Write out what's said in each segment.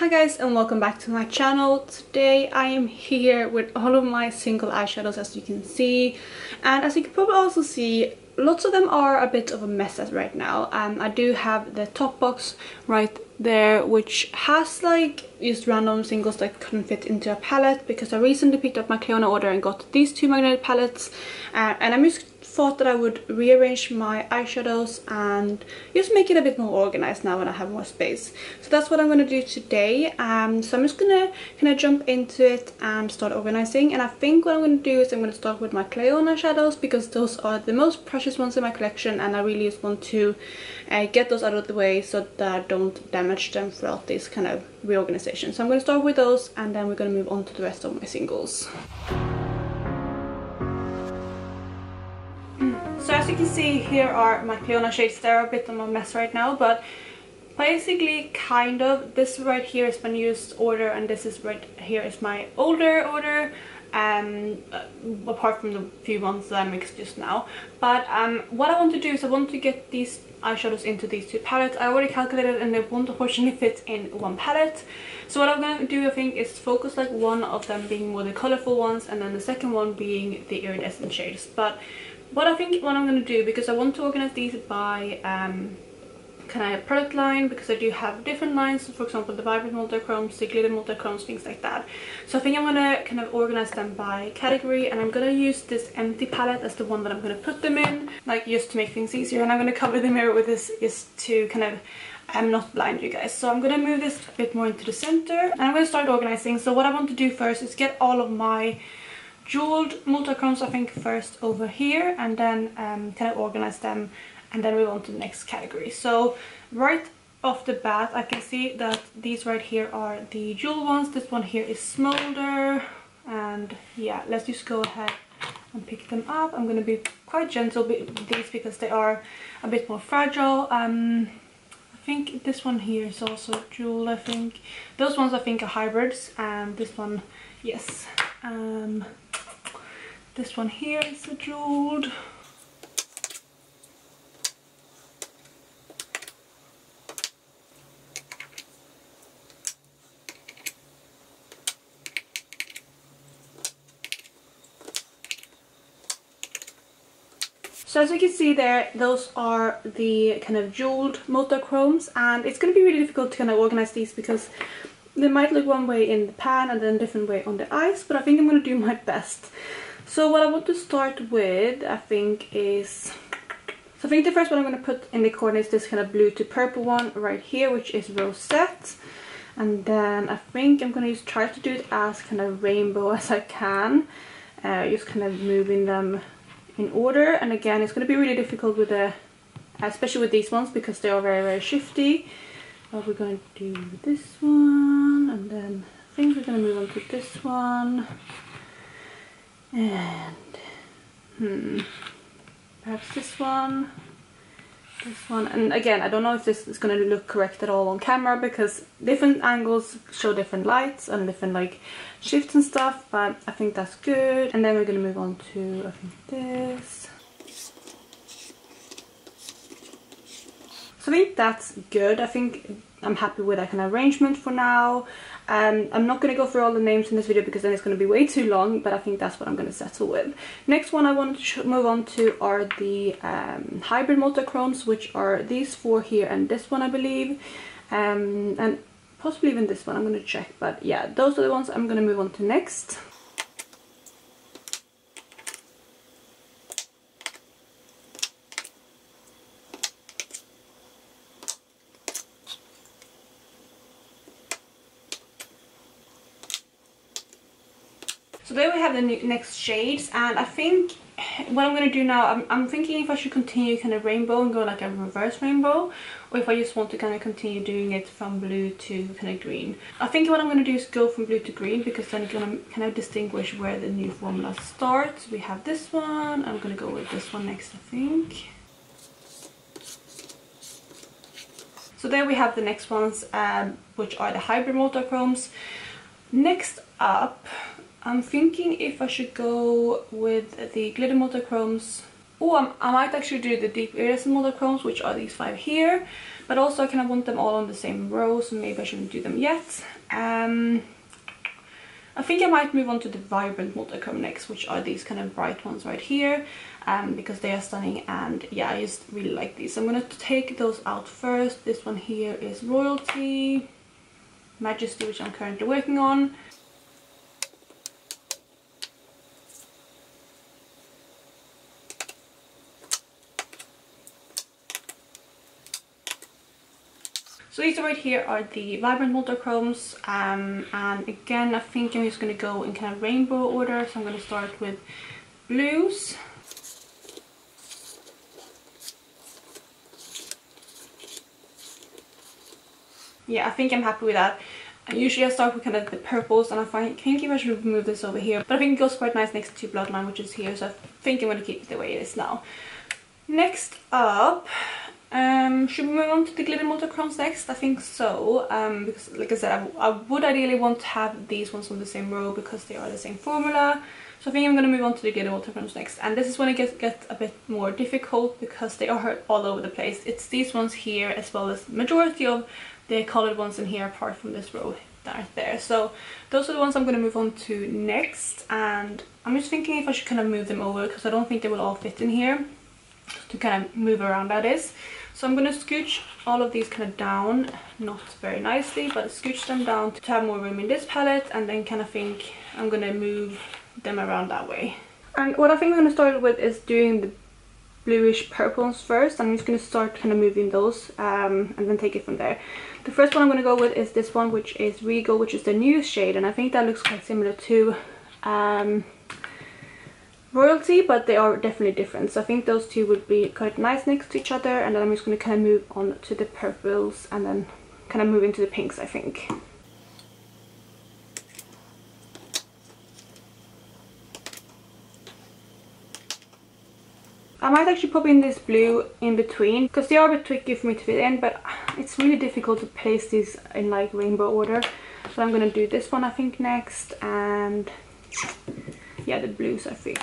Hi guys and welcome back to my channel. Today I am here with all of my single eyeshadows, as you can see, and as you can probably also see, lots of them are a bit of a mess as right now. I do have the top box right there, which has like just random singles that couldn't fit into a palette, because I recently picked up my Clionadh order and got these two magnetic palettes, and I just thought that I would rearrange my eyeshadows and just make it a bit more organized now when I have more space. So that's what I'm going to do today. So I'm just going to kind of jump into it and start organizing. And I think what I'm going to do is I'm going to start with my Clionadh shadows, because those are the most precious ones in my collection, and I really just want to get those out of the way so that I don't damage them throughout this kind of reorganization. So I'm going to start with those, and then we're going to move on to the rest of my singles. So as you can see, here are my Clionadh shades. They're a bit of a mess right now, but basically kind of this right here is my newest order, and this is right here is my older order, apart from the few ones that I mixed just now. But what I want to do is I want to get these eyeshadows into these two palettes. I already calculated and they won't unfortunately fit in one palette. So what I'm going to do, I think, is focus like one of them being more the colourful ones, and then the second one being the iridescent shades. But what I'm going to do, because I want to organize these by kind of product line, because I do have different lines, for example the vibrant multichromes, the glitter multichromes, things like that. So I think I'm going to kind of organize them by category, and I'm going to use this empty palette as the one that I'm going to put them in, like just to make things easier. And I'm going to cover the mirror with this just to kind of not blind you guys. So I'm going to move this a bit more into the center, and I'm going to start organizing. So what I want to do first is get all of my jeweled multichromes, I think, first over here, and then kind of organize them, and then move on to the next category. So right off the bat, I can see that these right here are the jewel ones. This one here is smolder, and yeah, let's just go ahead and pick them up. I'm gonna be quite gentle with these because they are a bit more fragile. I think this one here is also jewel. I think those ones, I think, are hybrids, and this one, yes. This one here is a jeweled. So as you can see there, those are the kind of jeweled multichromes, and it's going to be really difficult to kind of organize these because they might look one way in the pan and then a different way on the eyes, but I think I'm going to do my best. So what I want to start with, I think, is... So I think the first one I'm going to put in the corner is this kind of blue to purple one right here, which is Rosette. And then I think I'm going to just try to do it as kind of rainbow as I can. Just kind of moving them in order. And again, it's going to be really difficult with the... especially with these ones, because they are very, very shifty. But we're going to do this one, and then I think we're going to move on to this one. And perhaps this one, and again, I don't know if this is going to look correct at all on camera, because different angles show different lights and different like shifts and stuff, but I think that's good. And then we're going to move on to, I think, this. I think that's good. I think I'm happy with that kind of arrangement for now. I'm not going to go through all the names in this video because then it's going to be way too long, but I think that's what I'm going to settle with. Next one I want to move on to are the hybrid multichromes, which are these four here and this one, I believe, and possibly even this one. I'm going to check, but yeah, those are the ones I'm going to move on to next. So there we have the next shades, and I think what I'm going to do now, I'm thinking if I should continue kind of rainbow and go like a reverse rainbow, or if I just want to kind of continue doing it from blue to kind of green. I think what I'm going to do is go from blue to green, because then it's going to kind of distinguish where the new formula starts. We have this one. I'm going to go with this one next, I think. So there we have the next ones, which are the hybrid multichromes. Next up, I'm thinking if I should go with the glitter multichromes Oh, I might actually do the deep areas and monochromes, which are these 5 here, but also I kind of want them all on the same row, so maybe I shouldn't do them yet. I think I might move on to the vibrant multichrome next, which are these kind of bright ones right here, because they are stunning, and yeah, I just really like these. So I'm going to take those out first. This one here is Royalty, Majesty, which I'm currently working on. So these right here are the vibrant multichromes, and again I think I'm just going to go in kind of rainbow order, so I'm going to start with blues. Yeah, I think I'm happy with that. Usually I start with kind of the purples, and I think I should move this over here, but I think it goes quite nice next to Bloodline, which is here, so I think I'm going to keep it the way it is now. Next up, should we move on to the glitter multichromes next? I think so, because like I said, I would ideally want to have these ones on the same row because they are the same formula. So I think I'm going to move on to the glitter multichromes next, and this is when it gets a bit more difficult because they are all over the place. It's these ones here as well as the majority of the coloured ones in here apart from this row that aren't there. So those are the ones I'm going to move on to next, and I'm just thinking if I should kind of move them over because I don't think they will all fit in here. To kind of move around, that is. So I'm going to scooch all of these kind of down, not very nicely, but scooch them down to have more room in this palette, and then kind of think I'm going to move them around that way. And what I think I'm going to start with is doing the bluish purples first. I'm just going to start kind of moving those and then take it from there. The first one I'm going to go with is this one, which is Regal, which is the new shade, and I think that looks quite similar to Royalty, but they are definitely different, so I think those two would be quite nice next to each other. And then I'm just going to kind of move on to the purples and then kind of move into the pinks, I think. I might actually pop in this blue in between because they are a bit tricky for me to fit in, but it's really difficult to place these in like rainbow order, so I'm going to do this one I think next, and yeah, the blues I think.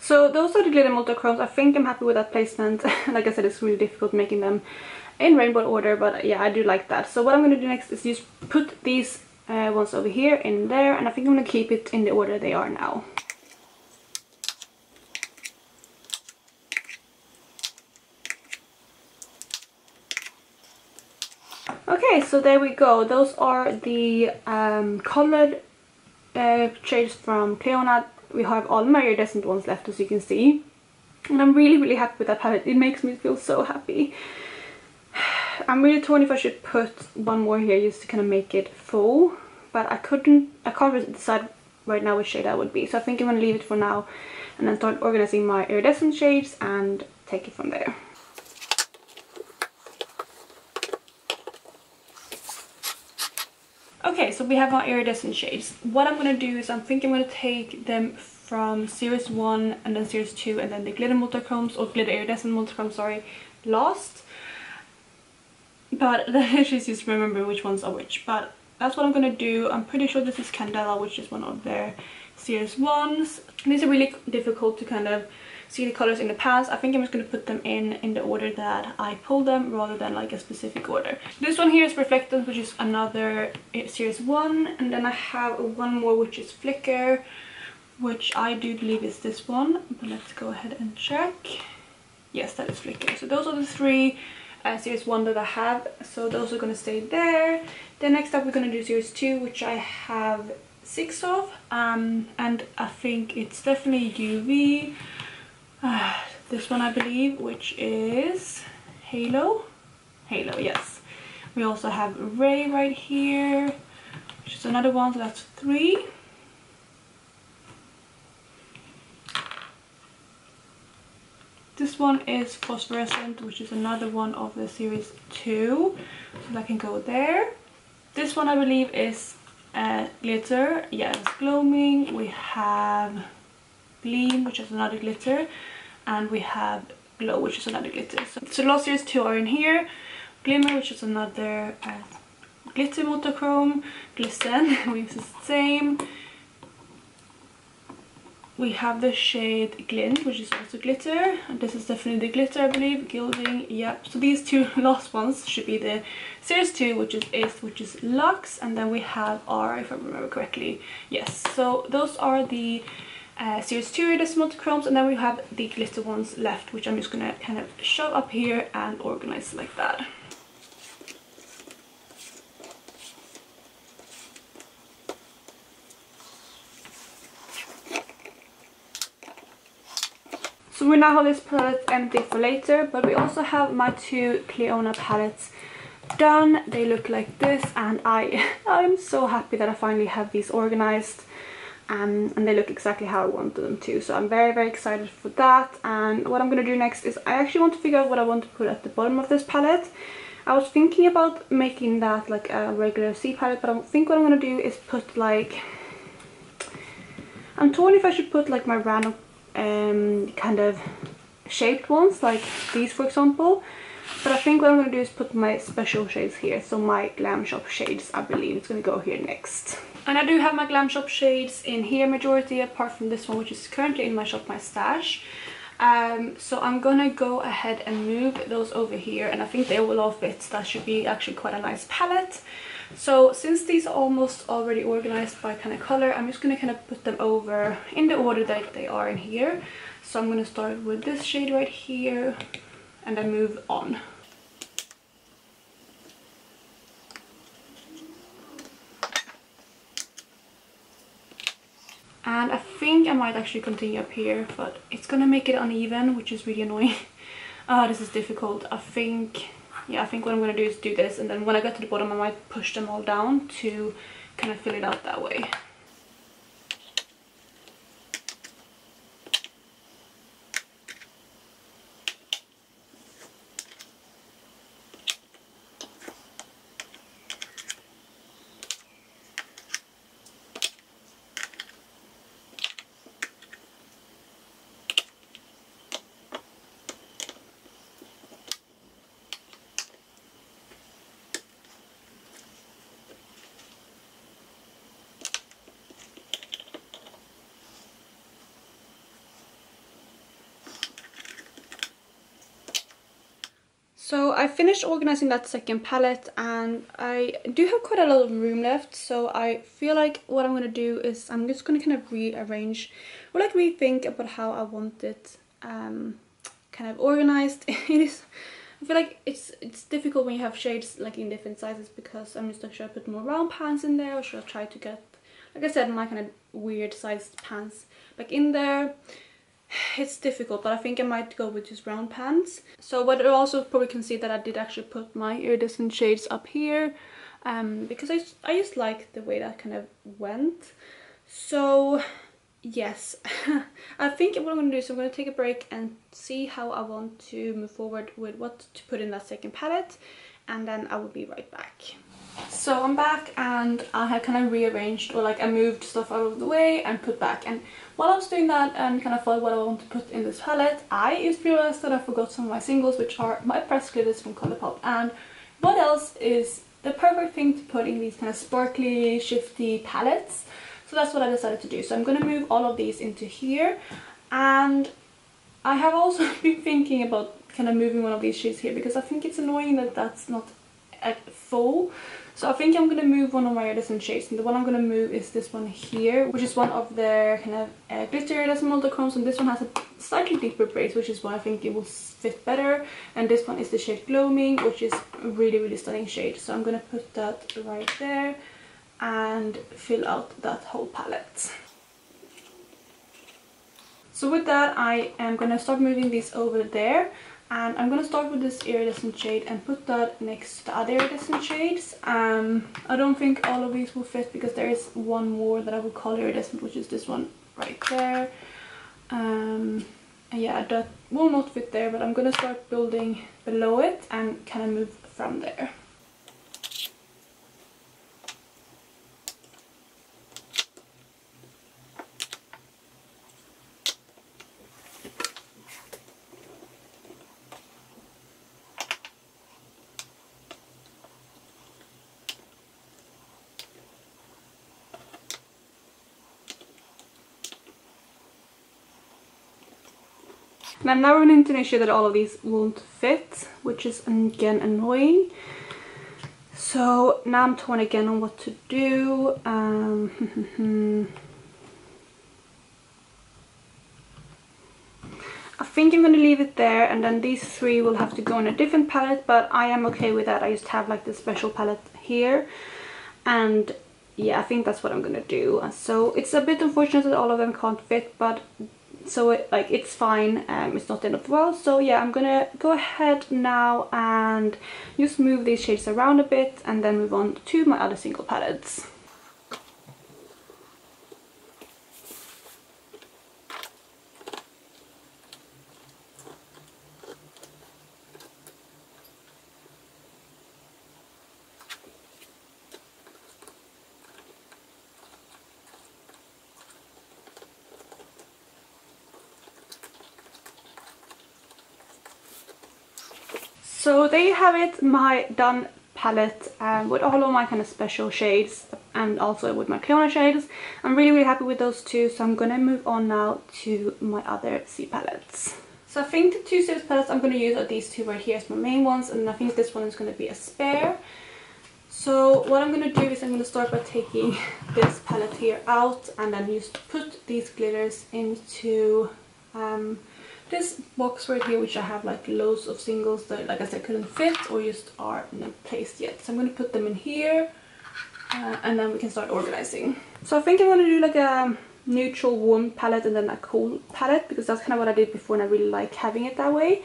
So those are the glitter multichromes. I think I'm happy with that placement. Like I said, it's really difficult making them in rainbow order, but yeah, I do like that. So what I'm going to do next is just put these ones over here in there, and I think I'm going to keep it in the order they are now. Okay, so there we go. Those are the coloured shades from Clionadh. We have all my iridescent ones left, as you can see, and I'm really happy with that palette. It makes me feel so happy. I'm really torn if I should put one more here just to kind of make it full, but I can't really decide right now which shade that would be, so I think I'm going to leave it for now and then start organizing my iridescent shades and take it from there. Okay, so we have our iridescent shades. What I'm going to do is I think I'm going to take them from series 1 and then series 2 and then the glitter multichromes, or glitter iridescent multichromes, sorry, last. But let's just remember which ones are which, but that's what I'm going to do. I'm pretty sure this is Candela, which is one of their series 1s. These are really difficult to kind of see the colours in the past. I think I'm just going to put them in the order that I pulled them rather than like a specific order. This one here is Perfectance, which is another series one, and then I have one more which is Flicker, which I do believe is this one, but let's go ahead and check. Yes, that is Flicker. So those are the three series one that I have, so those are going to stay there. Then next up we're going to do series two, which I have 6 of, and I think it's definitely UV, this one I believe, which is Halo, yes. We also have Ray right here, which is another one, so that's 3. This one is Phosphorescent, which is another one of the series 2, so that can go there. This one I believe is Glitter, yeah, it's Gloaming. We have Gleam, which is another glitter, and we have Glow, which is another glitter. So last series 2 are in here. Glimmer, which is another glitter multichrome. Glisten, which is the same. We have the shade Glint, which is also glitter. And this is definitely the glitter, I believe. Gilding, yep. So these two last ones should be the series 2, which is Ist, which is Luxe. And then we have R, if I remember correctly. Yes, so those are the series 2 decimal chromes. And then we have the glitter ones left, which I'm just going to kind of shove up here and organize like that. So we now have this palette empty for later, but we also have my two Clionadh palettes done. They look like this, and I'm so happy that I finally have these organized, and they look exactly how I wanted them to. So I'm very, very excited for that. And what I'm going to do next is I actually want to figure out what I want to put at the bottom of this palette. I was thinking about making that like a regular C palette, but I think what I'm going to do is put like... I'm torn if I should put like my random kind of shaped ones like these, for example, but I think what I'm going to do is put my special shades here. So my Glam Shop shades, I believe it's going to go here next. And I do have my Glam Shop shades in here majority, apart from this one, which is currently in my Shop My Stash. So I'm gonna go ahead and move those over here, and I think they will all fit. That should be actually quite a nice palette. So since these are almost already organized by kind of color, I'm just gonna kind of put them over in the order that they are in here. So I'm gonna start with this shade right here and then move on. And I think I might actually continue up here, but it's gonna make it uneven, which is really annoying. This is difficult. I think, yeah, I think what I'm gonna do is do this, and then when I get to the bottom, I might push them all down to kind of fill it out that way. So I finished organizing that second palette, and I do have quite a lot of room left, so I feel like what I'm going to do is I'm just going to kind of rearrange or like rethink about how I want it kind of organized. I feel like it's difficult when you have shades like in different sizes, because I'm just not sure. I put more round pants in there, or should I try to get, like I said, my kind of weird sized pants back in there. It's difficult, but I think I might go with just round pants. So what you also probably can see that I did actually put my iridescent shades up here, because I just like the way that kind of went. So yes, I think what I'm going to do is I'm going to take a break and see how I want to move forward with what to put in that second palette, and then I will be right back. So I'm back, and I had kind of rearranged, or like I moved stuff out of the way and put back. And while I was doing that and kind of thought what I want to put in this palette, I just realized that I forgot some of my singles, which are my pressed glitters from Colourpop. And what else is the perfect thing to put in these kind of sparkly, shifty palettes? So that's what I decided to do. So I'm going to move all of these into here, and I have also been thinking about kind of moving one of these shades here, because I think it's annoying that that's not full. So I think I'm going to move one of my different shades, and the one I'm going to move is this one here, which is one of their kind of glitter monochromes, and this one has a slightly deeper braid, which is why I think it will fit better. And this one is the shade Gloaming, which is a really, really stunning shade. So I'm going to put that right there and fill out that whole palette. So with that, I am going to start moving these over there, and I'm going to start with this iridescent shade and put that next to the other iridescent shades. I don't think all of these will fit, because there is one more that I would call iridescent, which is this one right there. Yeah, that will not fit there, but I'm going to start building below it and kind of move from there. And I'm now running into an issue that all of these won't fit, which is again annoying. So now I'm torn again on what to do. I think I'm going to leave it there, and then these three will have to go in a different palette, but I am okay with that. I just have like this special palette here, and yeah, I think that's what I'm going to do. So it's a bit unfortunate that all of them can't fit, but so it's fine, it's not the end of the world. So yeah, I'm gonna go ahead now and just move these shades around a bit and then move on to my other single palettes. So there you have it, my done palette with all of my kind of special shades, and also with my Clionadh shades. I'm really, really happy with those two, so I'm going to move on now to my other C palettes. So I think the two series palettes I'm going to use are these two right here as my main ones, and I think this one is going to be a spare. So what I'm going to do is I'm going to start by taking this palette here out, and then just put these glitters into this box right here, which I have like loads of singles that, like I said, couldn't fit or just aren't in place yet. So I'm going to put them in here, and then we can start organizing. So I think I'm going to do like a neutral warm palette and then a cool palette, because that's kind of what I did before, and I really like having it that way.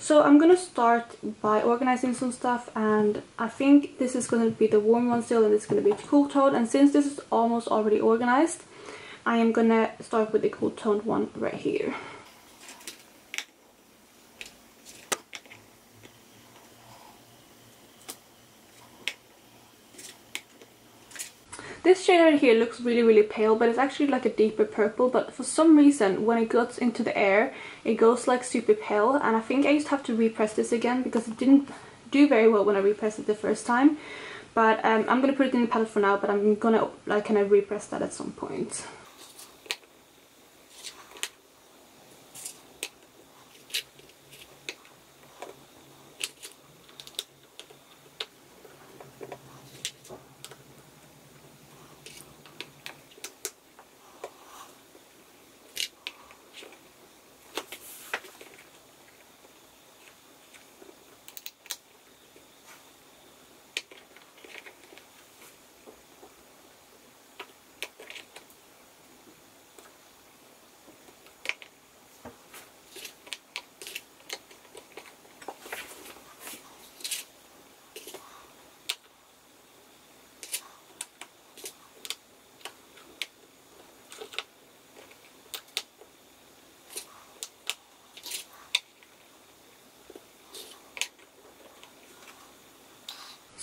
So I'm going to start by organizing some stuff, and I think this is going to be the warm one still, and it's going to be the cool tone. And since this is almost already organized, I am going to start with the cool toned one right here. This shade right here looks really, really pale, but it's actually like a deeper purple, but for some reason when it goes into the air it goes like super pale, and I think I just have to repress this again, because it didn't do very well when I repressed it the first time. But I'm going to put it in the palette for now, but I'm going to like kind of repress that at some point.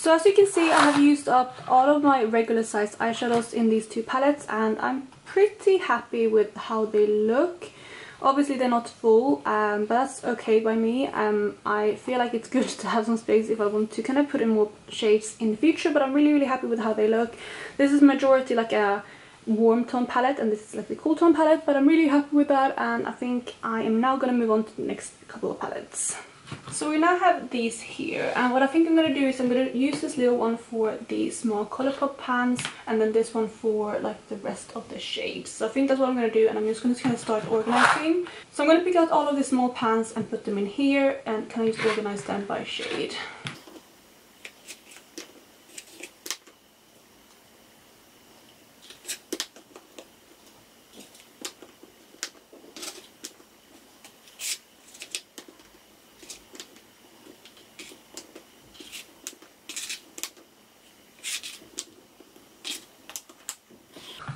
So as you can see, I have used up all of my regular size eyeshadows in these two palettes, and I'm pretty happy with how they look. Obviously they're not full, but that's okay by me. I feel like it's good to have some space if I want to kind of put in more shades in the future, but I'm really, really happy with how they look. This is majority like a warm tone palette and this is like the cool tone palette, but I'm really happy with that, and I think I am now gonna move on to the next couple of palettes. So we now have these here, and what I think I'm going to do is I'm going to use this little one for the small Colourpop pants, and then this one for like the rest of the shades. So I think that's what I'm going to do, and I'm just going to start organising. So I'm going to pick out all of the small pants and put them in here and kind of just organise them by shade.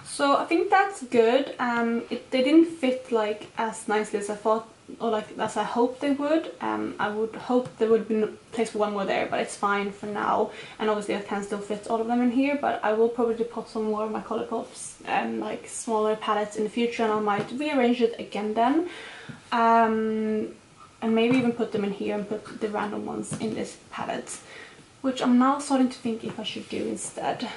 So I think that's good. They didn't fit like as nicely as I thought, or like as I hoped they would. I would hope there would be no place for one more there, but it's fine for now. And obviously I can still fit all of them in here, but I will probably pop some more of my Colourpops and like smaller palettes in the future, and I might rearrange it again then. And maybe even put them in here and put the random ones in this palette, which I'm now starting to think if I should do instead.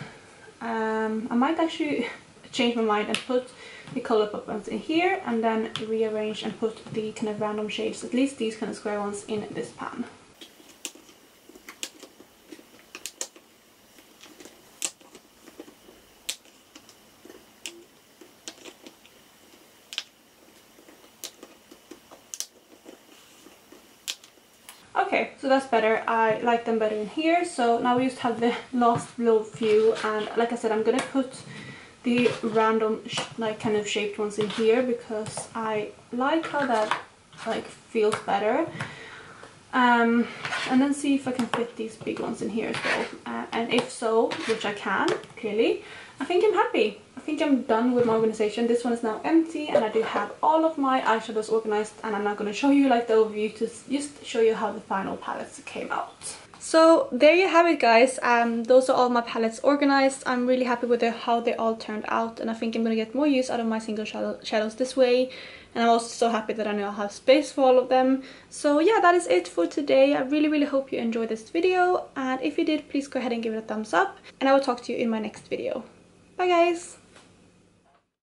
I might actually change my mind and put the Colourpop ones in here and then rearrange and put the kind of random shapes, at least these kind of square ones, in this pan. Okay, so that's better. I like them better in here. So now we just have the last little few, and like I said, I'm gonna put the random like kind of shaped ones in here because I like how that like feels better, and then see if I can fit these big ones in here as well, and if so, which I can clearly, I think I'm happy. I think I'm done with my organization. This one is now empty, and I do have all of my eyeshadows organized, and I'm not going to show you like the overview, to just show you how the final palettes came out. So there you have it, guys. Those are all my palettes organized. I'm really happy with how they all turned out, and I think I'm going to get more use out of my single shadows this way. And I'm also so happy that I now have space for all of them. So yeah, that is it for today. I really hope you enjoyed this video, and if you did, please go ahead and give it a thumbs up, and I will talk to you in my next video. Bye guys!